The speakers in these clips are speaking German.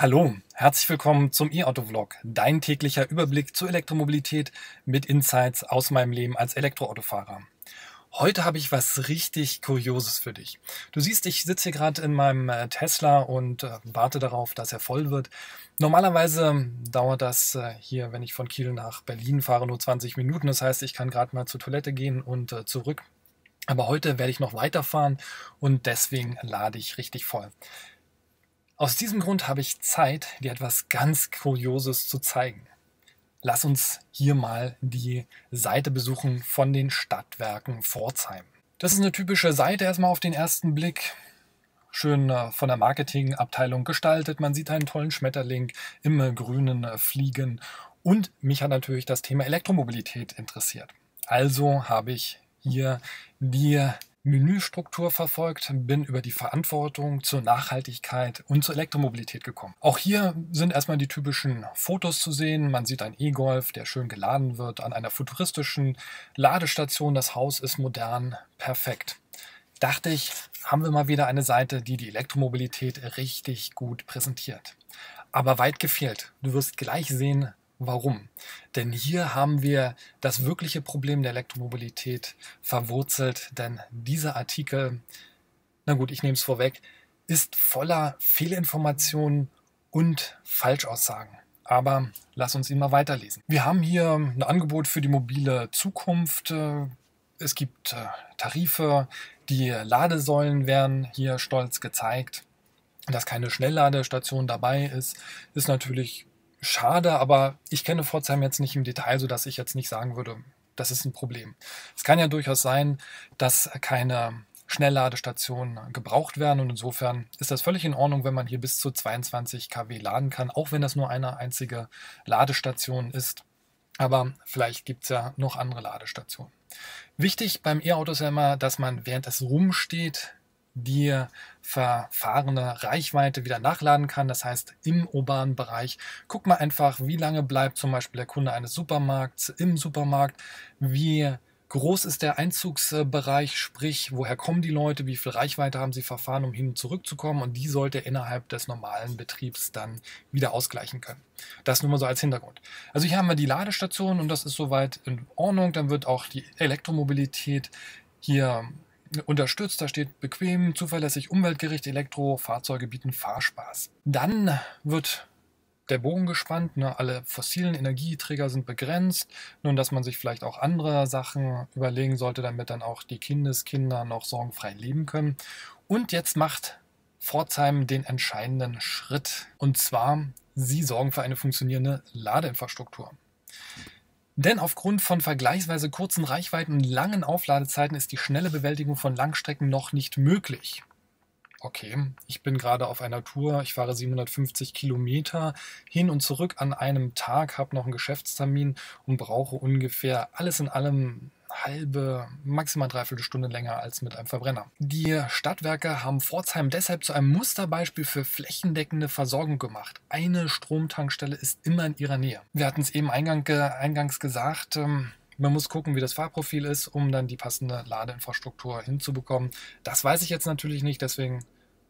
Hallo, herzlich willkommen zum E-Auto-Vlog, dein täglicher Überblick zur Elektromobilität mit Insights aus meinem Leben als Elektroautofahrer. Heute habe ich was richtig Kurioses für dich. Du siehst, ich sitze hier gerade in meinem Tesla und warte darauf, dass er voll wird. Normalerweise dauert das hier, wenn ich von Kiel nach Berlin fahre, nur 20 Minuten. Das heißt, ich kann gerade mal zur Toilette gehen und zurück. Aber heute werde ich noch weiterfahren und deswegen lade ich richtig voll. Aus diesem Grund habe ich Zeit, dir etwas ganz Kurioses zu zeigen. Lass uns hier mal die Seite besuchen von den Stadtwerken Pforzheim. Das ist eine typische Seite erstmal auf den ersten Blick. Schön von der Marketingabteilung gestaltet. Man sieht einen tollen Schmetterling im grünen Fliegen. Und mich hat natürlich das Thema Elektromobilität interessiert. Also habe ich hier die Menüstruktur verfolgt, bin über die Verantwortung zur Nachhaltigkeit und zur Elektromobilität gekommen. Auch hier sind erstmal die typischen Fotos zu sehen. Man sieht einen E-Golf, der schön geladen wird, an einer futuristischen Ladestation. Das Haus ist modern, perfekt. Dachte ich, haben wir mal wieder eine Seite, die die Elektromobilität richtig gut präsentiert. Aber weit gefehlt. Du wirst gleich sehen, warum? Denn hier haben wir das wirkliche Problem der Elektromobilität verwurzelt, denn dieser Artikel, na gut, ich nehme es vorweg, ist voller Fehlinformationen und Falschaussagen. Aber lass uns ihn mal weiterlesen. Wir haben hier ein Angebot für die mobile Zukunft. Es gibt Tarife, die Ladesäulen werden hier stolz gezeigt. Dass keine Schnellladestation dabei ist, ist natürlich schade, aber ich kenne Pforzheim jetzt nicht im Detail, sodass ich jetzt nicht sagen würde, das ist ein Problem. Es kann ja durchaus sein, dass keine Schnellladestationen gebraucht werden und insofern ist das völlig in Ordnung, wenn man hier bis zu 22 kW laden kann, auch wenn das nur eine einzige Ladestation ist. Aber vielleicht gibt es ja noch andere Ladestationen. Wichtig beim E-Auto ist ja immer, dass man, während es rumsteht, die verfahrene Reichweite wieder nachladen kann. Das heißt, im urbanen Bereich guck mal einfach, wie lange bleibt zum Beispiel der Kunde eines Supermarkts im Supermarkt, wie groß ist der Einzugsbereich, sprich, woher kommen die Leute, wie viel Reichweite haben sie verfahren, um hin und zurückzukommen, und die sollte innerhalb des normalen Betriebs dann wieder ausgleichen können. Das nur mal so als Hintergrund. Also hier haben wir die Ladestation und das ist soweit in Ordnung. Dann wird auch die Elektromobilität hier unterstützt, da steht bequem, zuverlässig, umweltgerecht, Elektrofahrzeuge bieten Fahrspaß. Dann wird der Bogen gespannt, ne? Alle fossilen Energieträger sind begrenzt, nun dass man sich vielleicht auch andere Sachen überlegen sollte, damit dann auch die Kindeskinder noch sorgenfrei leben können. Und jetzt macht Pforzheim den entscheidenden Schritt, und zwar, sie sorgen für eine funktionierende Ladeinfrastruktur. Denn aufgrund von vergleichsweise kurzen Reichweiten und langen Aufladezeiten ist die schnelle Bewältigung von Langstrecken noch nicht möglich. Okay, ich bin gerade auf einer Tour, ich fahre 750 Kilometer hin und zurück an einem Tag, habe noch einen Geschäftstermin und brauche ungefähr alles in allem halbe, maximal dreiviertel Stunde länger als mit einem Verbrenner. Die Stadtwerke haben Pforzheim deshalb zu einem Musterbeispiel für flächendeckende Versorgung gemacht. Eine Stromtankstelle ist immer in ihrer Nähe. Wir hatten es eben eingangs gesagt, man muss gucken, wie das Fahrprofil ist, um dann die passende Ladeinfrastruktur hinzubekommen. Das weiß ich jetzt natürlich nicht, deswegen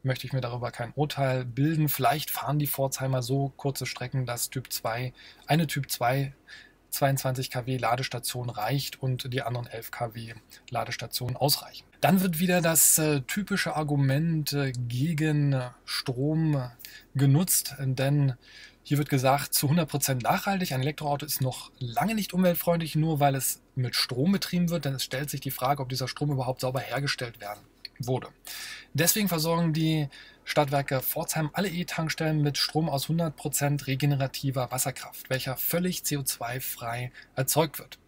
möchte ich mir darüber kein Urteil bilden. Vielleicht fahren die Pforzheimer so kurze Strecken, dass eine Typ 2 22 kW Ladestation reicht und die anderen 11 kW Ladestationen ausreichen. Dann wird wieder das typische Argument gegen Strom genutzt, denn hier wird gesagt, zu 100% nachhaltig, ein Elektroauto ist noch lange nicht umweltfreundlich, nur weil es mit Strom betrieben wird, denn es stellt sich die Frage, ob dieser Strom überhaupt sauber hergestellt wurde. Deswegen versorgen die Stadtwerke Pforzheim alle E-Tankstellen mit Strom aus 100% regenerativer Wasserkraft, welcher völlig CO2-frei erzeugt wird.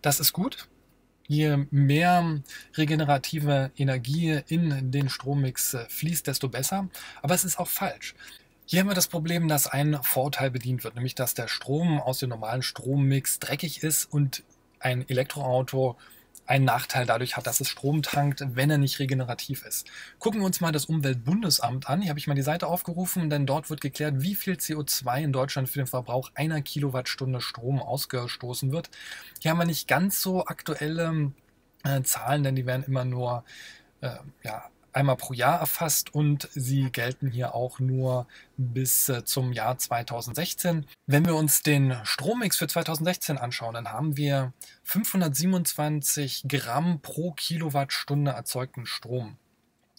Das ist gut. Je mehr regenerative Energie in den Strommix fließt, desto besser. Aber es ist auch falsch. Hier haben wir das Problem, dass ein Vorteil bedient wird, nämlich dass der Strom aus dem normalen Strommix dreckig ist und ein Elektroauto einen Nachteil dadurch hat, dass es Strom tankt, wenn er nicht regenerativ ist. Gucken wir uns mal das Umweltbundesamt an. Hier habe ich mal die Seite aufgerufen, denn dort wird geklärt, wie viel CO2 in Deutschland für den Verbrauch einer Kilowattstunde Strom ausgestoßen wird. Hier haben wir nicht ganz so aktuelle Zahlen, denn die werden immer nur einmal pro Jahr erfasst und sie gelten hier auch nur bis zum Jahr 2016. Wenn wir uns den Strommix für 2016 anschauen, dann haben wir 527 Gramm pro Kilowattstunde erzeugten Strom.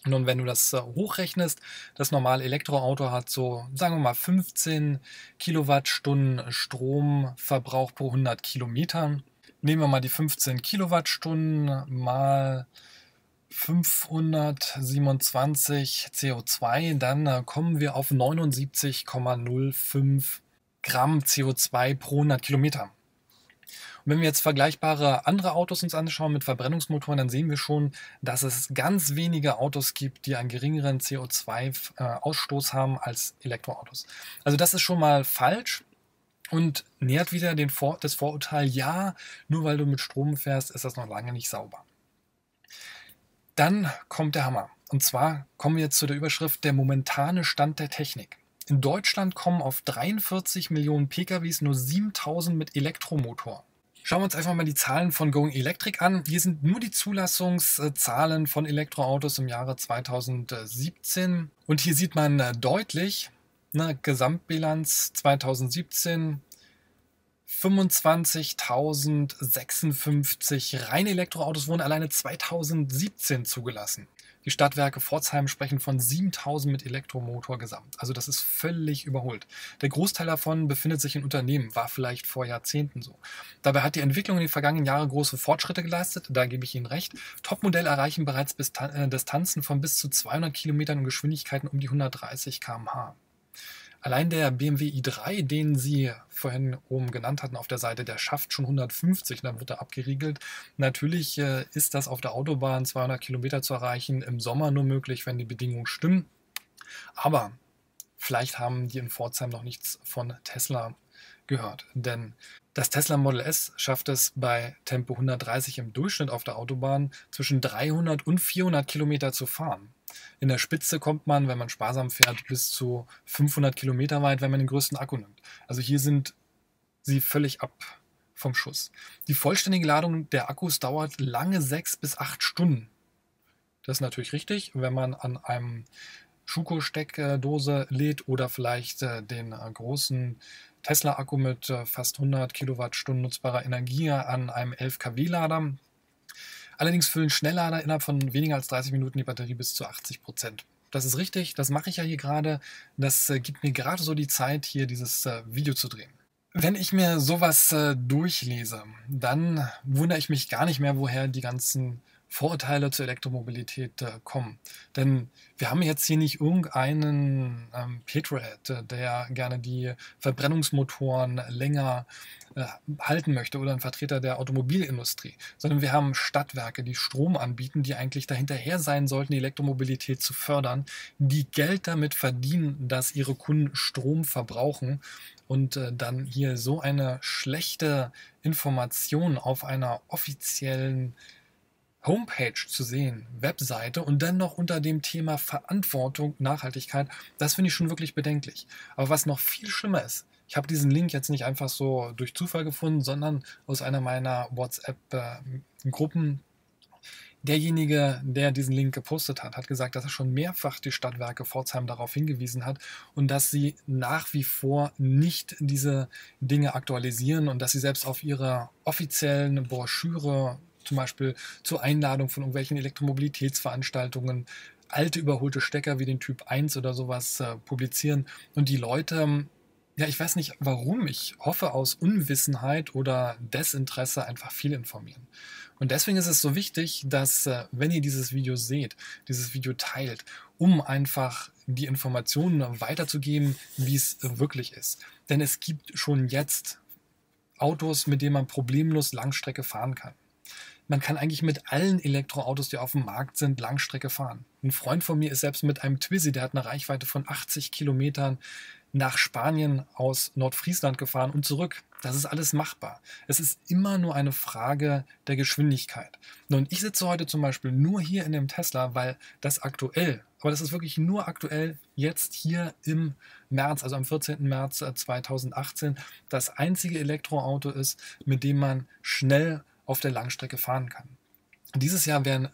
Nun, wenn du das hochrechnest, das normale Elektroauto hat so, sagen wir mal, 15 Kilowattstunden Stromverbrauch pro 100 Kilometern. Nehmen wir mal die 15 Kilowattstunden mal 527 CO2, dann kommen wir auf 79,05 Gramm CO2 pro 100 Kilometer. Wenn wir jetzt vergleichbare andere Autos uns anschauen mit Verbrennungsmotoren, dann sehen wir schon, dass es ganz wenige Autos gibt, die einen geringeren CO2-Ausstoß haben als Elektroautos. Also das ist schon mal falsch und nährt wieder das Vorurteil, ja, nur weil du mit Strom fährst, ist das noch lange nicht sauber. Dann kommt der Hammer. Und zwar kommen wir jetzt zu der Überschrift der momentane Stand der Technik. In Deutschland kommen auf 43 Millionen PKWs nur 7000 mit Elektromotor. Schauen wir uns einfach mal die Zahlen von Going Electric an. Hier sind nur die Zulassungszahlen von Elektroautos im Jahre 2017. Und hier sieht man deutlich, eine Gesamtbilanz 2017, 25.056 reine Elektroautos wurden alleine 2017 zugelassen. Die Stadtwerke Pforzheim sprechen von 7.000 mit Elektromotor gesamt. Also das ist völlig überholt. Der Großteil davon befindet sich in Unternehmen, war vielleicht vor Jahrzehnten so. Dabei hat die Entwicklung in den vergangenen Jahren große Fortschritte geleistet, da gebe ich Ihnen recht. Topmodelle erreichen bereits Distanzen von bis zu 200 Kilometern und Geschwindigkeiten um die 130 km/h. Allein der BMW i3, den Sie vorhin oben genannt hatten auf der Seite, der schafft schon 150, dann wird er abgeriegelt. Natürlich ist das auf der Autobahn 200 Kilometer zu erreichen, im Sommer nur möglich, wenn die Bedingungen stimmen. Aber vielleicht haben die in Pforzheim noch nichts von Tesla gehört, denn das Tesla Model S schafft es bei Tempo 130 im Durchschnitt auf der Autobahn zwischen 300 und 400 Kilometer zu fahren. In der Spitze kommt man, wenn man sparsam fährt, bis zu 500 Kilometer weit, wenn man den größten Akku nimmt. Also hier sind sie völlig ab vom Schuss. Die vollständige Ladung der Akkus dauert lange 6 bis 8 Stunden. Das ist natürlich richtig, wenn man an einem Schuko-Steckdose lädt oder vielleicht den großen Tesla-Akku mit fast 100 Kilowattstunden nutzbarer Energie an einem 11 kW-Lader. Allerdings füllen Schnelllader innerhalb von weniger als 30 Minuten die Batterie bis zu 80%. Das ist richtig, das mache ich ja hier gerade. Das gibt mir gerade so die Zeit, hier dieses Video zu drehen. Wenn ich mir sowas durchlese, dann wundere ich mich gar nicht mehr, woher die ganzen Vorurteile zur Elektromobilität kommen. Denn wir haben jetzt hier nicht irgendeinen Petrolhead, der gerne die Verbrennungsmotoren länger halten möchte oder einen Vertreter der Automobilindustrie, sondern wir haben Stadtwerke, die Strom anbieten, die eigentlich dahinterher sein sollten, die Elektromobilität zu fördern, die Geld damit verdienen, dass ihre Kunden Strom verbrauchen und dann hier so eine schlechte Information auf einer offiziellen Homepage zu sehen, Webseite und dann noch unter dem Thema Verantwortung, Nachhaltigkeit, das finde ich schon wirklich bedenklich. Aber was noch viel schlimmer ist, ich habe diesen Link jetzt nicht einfach so durch Zufall gefunden, sondern aus einer meiner WhatsApp-Gruppen. Derjenige, der diesen Link gepostet hat, hat gesagt, dass er schon mehrfach die Stadtwerke Pforzheim darauf hingewiesen hat und dass sie nach wie vor nicht diese Dinge aktualisieren und dass sie selbst auf ihrer offiziellen Broschüre zum Beispiel zur Einladung von irgendwelchen Elektromobilitätsveranstaltungen alte überholte Stecker wie den Typ 1 oder sowas publizieren. Und die Leute, ja, ich weiß nicht warum, ich hoffe aus Unwissenheit oder Desinteresse einfach viel informieren. Und deswegen ist es so wichtig, dass, wenn ihr dieses Video seht, dieses Video teilt, um einfach die Informationen weiterzugeben, wie es wirklich ist. Denn es gibt schon jetzt Autos, mit denen man problemlos Langstrecke fahren kann. Man kann eigentlich mit allen Elektroautos, die auf dem Markt sind, Langstrecke fahren. Ein Freund von mir ist selbst mit einem Twizy, der hat eine Reichweite von 80 Kilometern nach Spanien aus Nordfriesland gefahren und zurück. Das ist alles machbar. Es ist immer nur eine Frage der Geschwindigkeit. Und ich sitze heute zum Beispiel nur hier in dem Tesla, weil das aktuell, aber das ist wirklich nur aktuell jetzt hier im März, also am 14. März 2018, das einzige Elektroauto ist, mit dem man schnell auf der Langstrecke fahren kann. Dieses Jahr werden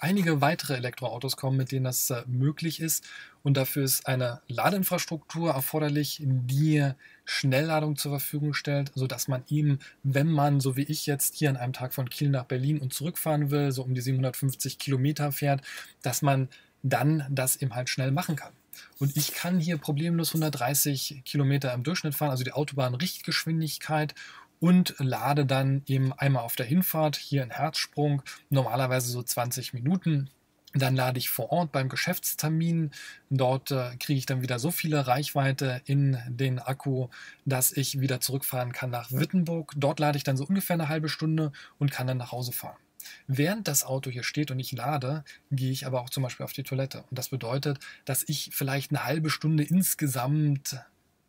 einige weitere Elektroautos kommen, mit denen das möglich ist. Und dafür ist eine Ladeinfrastruktur erforderlich, die Schnellladung zur Verfügung stellt, sodass man eben, wenn man, so wie ich jetzt, hier an einem Tag von Kiel nach Berlin und zurückfahren will, so um die 750 Kilometer fährt, dass man dann das eben halt schnell machen kann. Und ich kann hier problemlos 130 Kilometer im Durchschnitt fahren, also die Autobahnrichtgeschwindigkeit, und lade dann eben einmal auf der Hinfahrt hier in Herzsprung, normalerweise so 20 Minuten. Dann lade ich vor Ort beim Geschäftstermin. Dort kriege ich dann wieder so viele Reichweite in den Akku, dass ich wieder zurückfahren kann nach Wittenburg. Dort lade ich dann so ungefähr eine halbe Stunde und kann dann nach Hause fahren. Während das Auto hier steht und ich lade, gehe ich aber auch zum Beispiel auf die Toilette. Und das bedeutet, dass ich vielleicht eine halbe Stunde insgesamt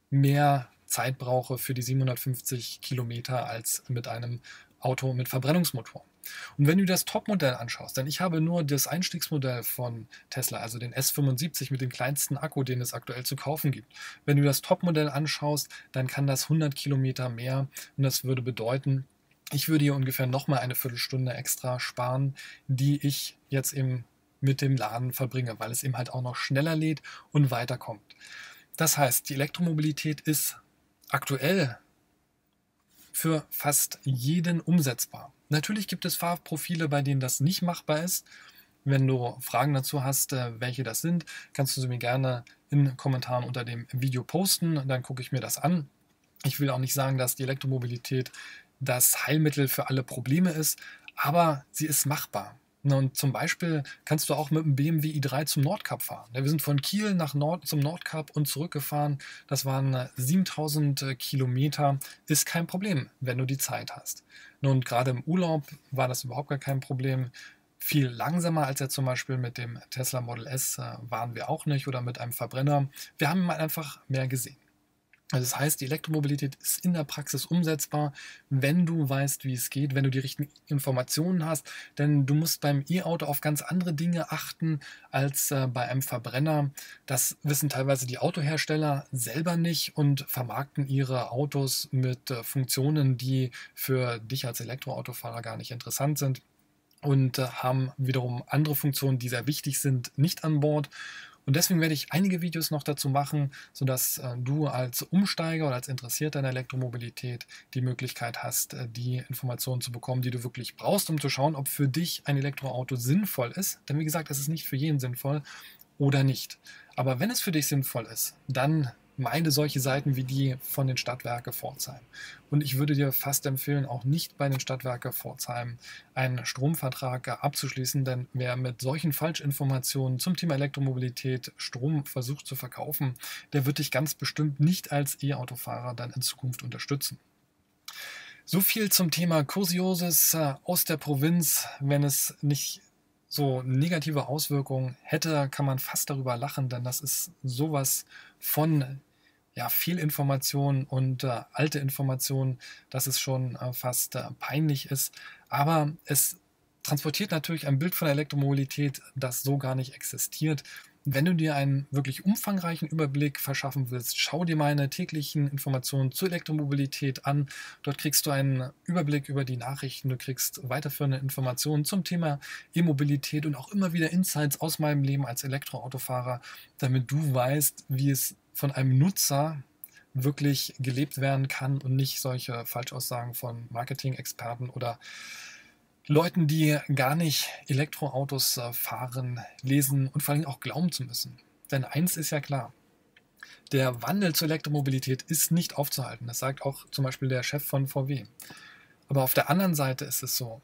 mehr Zeit brauche für die 750 Kilometer als mit einem Auto mit Verbrennungsmotor. Und wenn du das Topmodell anschaust, denn ich habe nur das Einstiegsmodell von Tesla, also den S75 mit dem kleinsten Akku, den es aktuell zu kaufen gibt. Wenn du das Topmodell anschaust, dann kann das 100 Kilometer mehr, und das würde bedeuten, ich würde hier ungefähr nochmal eine Viertelstunde extra sparen, die ich jetzt eben mit dem Laden verbringe, weil es eben halt auch noch schneller lädt und weiterkommt. Das heißt, die Elektromobilität ist aktuell für fast jeden umsetzbar. Natürlich gibt es Fahrprofile, bei denen das nicht machbar ist. Wenn du Fragen dazu hast, welche das sind, kannst du sie mir gerne in Kommentaren unter dem Video posten, dann gucke ich mir das an. Ich will auch nicht sagen, dass die Elektromobilität das Heilmittel für alle Probleme ist, aber sie ist machbar. Und zum Beispiel kannst du auch mit dem BMW i3 zum Nordkap fahren. Wir sind von Kiel nach zum Nordkap und zurückgefahren. Das waren 7000 Kilometer. Ist kein Problem, wenn du die Zeit hast. Und gerade im Urlaub war das überhaupt gar kein Problem. Viel langsamer als jetzt zum Beispiel mit dem Tesla Model S waren wir auch nicht, oder mit einem Verbrenner. Wir haben einfach mehr gesehen. Also das heißt, die Elektromobilität ist in der Praxis umsetzbar, wenn du weißt, wie es geht, wenn du die richtigen Informationen hast. Denn du musst beim E-Auto auf ganz andere Dinge achten als bei einem Verbrenner. Das wissen teilweise die Autohersteller selber nicht und vermarkten ihre Autos mit Funktionen, die für dich als Elektroautofahrer gar nicht interessant sind, und haben wiederum andere Funktionen, die sehr wichtig sind, nicht an Bord. Und deswegen werde ich einige Videos noch dazu machen, sodass du als Umsteiger oder als Interessierter in der Elektromobilität die Möglichkeit hast, die Informationen zu bekommen, die du wirklich brauchst, um zu schauen, ob für dich ein Elektroauto sinnvoll ist. Denn wie gesagt, es ist nicht für jeden sinnvoll oder nicht. Aber wenn es für dich sinnvoll ist, dann meide solche Seiten wie die von den Stadtwerke Pforzheim. Und ich würde dir fast empfehlen, auch nicht bei den Stadtwerke Pforzheim einen Stromvertrag abzuschließen, denn wer mit solchen Falschinformationen zum Thema Elektromobilität Strom versucht zu verkaufen, der wird dich ganz bestimmt nicht als E-Autofahrer dann in Zukunft unterstützen. So viel zum Thema Kurioses aus der Provinz. Wenn es nicht so negative Auswirkungen hätte, kann man fast darüber lachen, denn das ist sowas von Fehlinformationen und alte Informationen, dass es schon fast peinlich ist. Aber es transportiert natürlich ein Bild von Elektromobilität, das so gar nicht existiert. Wenn du dir einen wirklich umfangreichen Überblick verschaffen willst, schau dir meine täglichen Informationen zur Elektromobilität an. Dort kriegst du einen Überblick über die Nachrichten, du kriegst weiterführende Informationen zum Thema E-Mobilität und auch immer wieder Insights aus meinem Leben als Elektroautofahrer, damit du weißt, wie es von einem Nutzer wirklich gelebt werden kann und nicht solche Falschaussagen von Marketing-Experten oder Leuten, die gar nicht Elektroautos fahren, lesen und vor allem auch glauben zu müssen. Denn eins ist ja klar, der Wandel zur Elektromobilität ist nicht aufzuhalten. Das sagt auch zum Beispiel der Chef von VW. Aber auf der anderen Seite ist es so,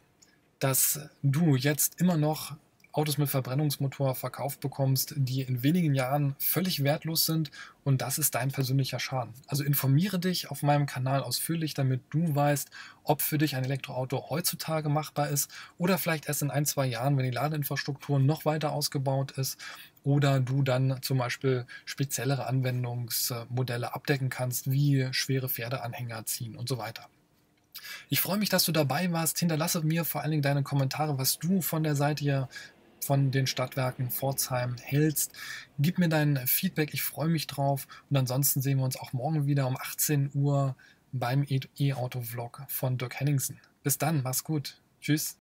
dass du jetzt immer noch Autos mit Verbrennungsmotor verkauft bekommst, die in wenigen Jahren völlig wertlos sind, und das ist dein persönlicher Schaden. Also informiere dich auf meinem Kanal ausführlich, damit du weißt, ob für dich ein Elektroauto heutzutage machbar ist oder vielleicht erst in ein, zwei Jahren, wenn die Ladeinfrastruktur noch weiter ausgebaut ist oder du dann zum Beispiel speziellere Anwendungsmodelle abdecken kannst, wie schwere Pferdeanhänger ziehen und so weiter. Ich freue mich, dass du dabei warst. Hinterlasse mir vor allen Dingen deine Kommentare, was du von der Seite hier von den Stadtwerken Pforzheim hältst. Gib mir dein Feedback, ich freue mich drauf, und ansonsten sehen wir uns auch morgen wieder um 18 Uhr beim E-Auto-Vlog von Dirk Henningsen. Bis dann, mach's gut. Tschüss.